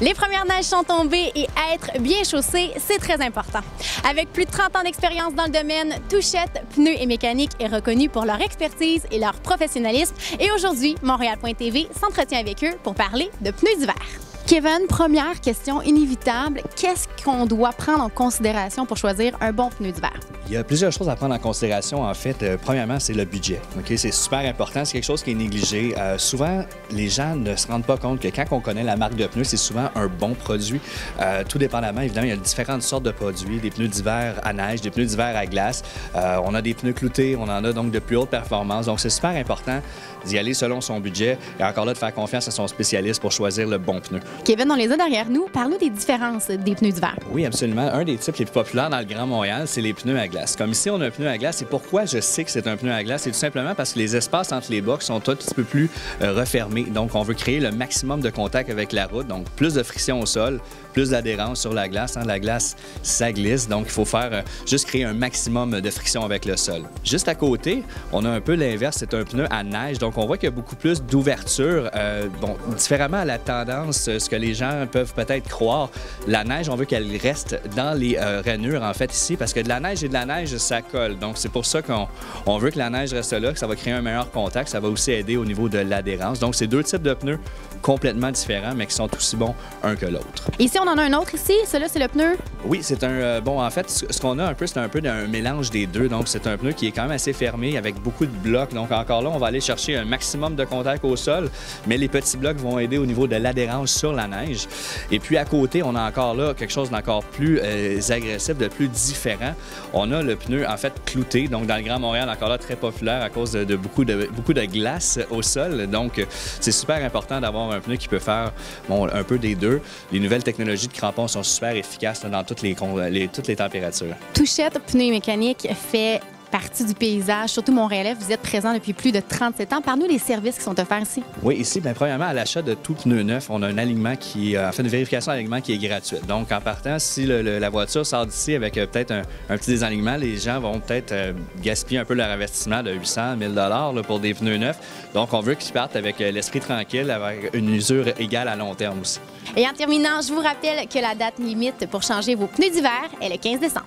Les premières neiges sont tombées et être bien chaussé, c'est très important. Avec plus de 30 ans d'expérience dans le domaine, Touchette pneus et mécanique est reconnue pour leur expertise et leur professionnalisme. Et aujourd'hui, Montréal.tv s'entretient avec eux pour parler de pneus d'hiver. Kevin, première question inévitable. Qu'est-ce qu'on doit prendre en considération pour choisir un bon pneu d'hiver? Il y a plusieurs choses à prendre en considération. En fait, premièrement, c'est le budget. Okay? C'est super important. C'est quelque chose qui est négligé. Souvent, les gens ne se rendent pas compte que quand on connaît la marque de pneus, c'est souvent un bon produit. Tout dépendamment, évidemment, il y a différentes sortes de produits. Des pneus d'hiver à neige, des pneus d'hiver à glace. On a des pneus cloutés. On en a donc de plus haute performance. Donc, c'est super important d'y aller selon son budget. Et encore là, de faire confiance à son spécialiste pour choisir le bon pneu. Kevin, on les a derrière nous. Parle-nous des différences des pneus d'hiver. Oui, absolument. Un des types les plus populaires dans le Grand Montréal, c'est les pneus à glace. Comme ici, on a un pneu à glace. Et pourquoi je sais que c'est un pneu à glace? C'est tout simplement parce que les espaces entre les box sont un petit peu plus refermés. Donc, on veut créer le maximum de contact avec la route. Donc, plus de friction au sol, plus d'adhérence sur la glace. La glace, ça glisse. Donc, il faut faire juste créer un maximum de friction avec le sol. Juste à côté, on a un peu l'inverse. C'est un pneu à neige. Donc, on voit qu'il y a beaucoup plus d'ouverture. Bon, différemment à la tendance, ce que les gens peuvent peut-être croire. La neige, on veut qu'elle reste dans les rainures, en fait, ici, parce que de la neige et de la neige, ça colle. Donc, c'est pour ça qu'on veut que la neige reste là, que ça va créer un meilleur contact. Ça va aussi aider au niveau de l'adhérence. Donc, c'est deux types de pneus complètement différents, mais qui sont aussi bons un que l'autre. Ici, on en a un autre ici. Celui-là, c'est le pneu? Oui, c'est un... bon, en fait, ce qu'on a un peu, c'est un peu d'un mélange des deux. Donc, c'est un pneu qui est quand même assez fermé, avec beaucoup de blocs. Donc, encore là, on va aller chercher un maximum de contact au sol, mais les petits blocs vont aider au niveau de l'adhérence sur la neige. Et puis à côté, on a encore là quelque chose d'encore plus agressif, de plus différent. On a le pneu en fait clouté, donc dans le Grand Montréal encore là très populaire à cause de beaucoup de glace au sol. Donc c'est super important d'avoir un pneu qui peut faire bon, un peu des deux. Les nouvelles technologies de crampons sont super efficaces là, dans toutes les températures. Touchette pneus mécaniques fait partie du paysage, surtout Montréal. Vous êtes présent depuis plus de 37 ans. Parle-nous des services qui sont offerts ici. Oui, ici, bien, premièrement, à l'achat de tout pneu neuf, on a un alignement qui, enfin, une vérification d'alignement qui est gratuite. Donc, en partant, si la voiture sort d'ici avec peut-être un petit désalignement, les gens vont peut-être gaspiller un peu leur investissement de 800, 1000 $ là, pour des pneus neufs. Donc, on veut qu'ils partent avec l'esprit tranquille, avec une usure égale à long terme aussi. Et en terminant, je vous rappelle que la date limite pour changer vos pneus d'hiver est le 15 décembre.